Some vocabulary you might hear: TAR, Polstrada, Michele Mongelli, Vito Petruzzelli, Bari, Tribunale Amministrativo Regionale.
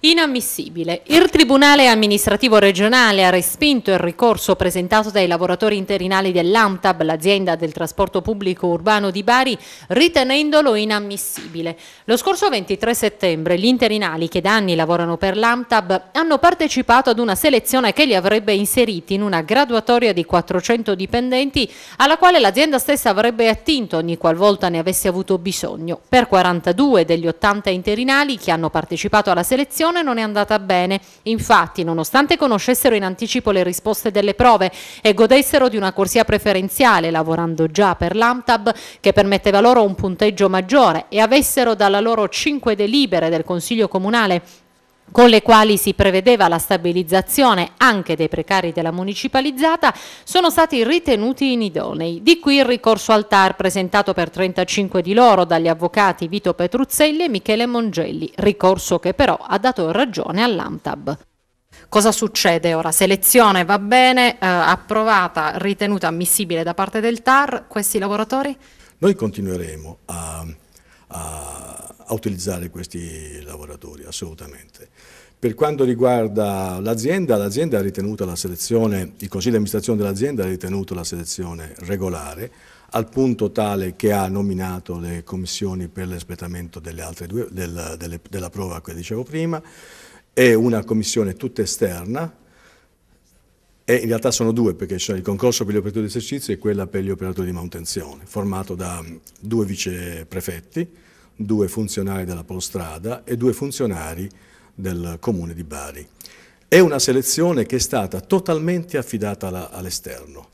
Inammissibile. Il Tribunale Amministrativo Regionale ha respinto il ricorso presentato dai lavoratori interinali dell'AMTAB, l'azienda del trasporto pubblico urbano di Bari, ritenendolo inammissibile. Lo scorso 23 settembre gli interinali, che da anni lavorano per l'AMTAB, hanno partecipato ad una selezione che li avrebbe inseriti in una graduatoria di 400 dipendenti, alla quale l'azienda stessa avrebbe attinto ogni qualvolta ne avesse avuto bisogno. Per 42 degli 80 interinali che hanno partecipato alla selezione non è andata bene. Infatti, nonostante conoscessero in anticipo le risposte delle prove e godessero di una corsia preferenziale, lavorando già per l'AMTAB, che permetteva loro un punteggio maggiore, e avessero dalla loro 5 delibere del Consiglio Comunale con le quali si prevedeva la stabilizzazione anche dei precari della municipalizzata, sono stati ritenuti inidonei. Di qui il ricorso al TAR presentato per 35 di loro dagli avvocati Vito Petruzzelli e Michele Mongelli, ricorso che però ha dato ragione all'AMTAB. Cosa succede ora? Selezione va bene, approvata, ritenuta ammissibile da parte del TAR, questi lavoratori? Noi continueremo a utilizzare questi lavoratori, assolutamente. Per quanto riguarda l'azienda, l'azienda ha ritenuto la selezione, il Consiglio di amministrazione dell'azienda ha ritenuto la selezione regolare, al punto tale che ha nominato le commissioni per l'espletamento delle altre due, della prova che dicevo prima, e una commissione tutta esterna, e in realtà sono due, perché c'è il concorso per gli operatori di esercizio e quella per gli operatori di manutenzione, formato da 2 viceprefetti, 2 funzionari della Polstrada e 2 funzionari del comune di Bari. È una selezione che è stata totalmente affidata all'esterno.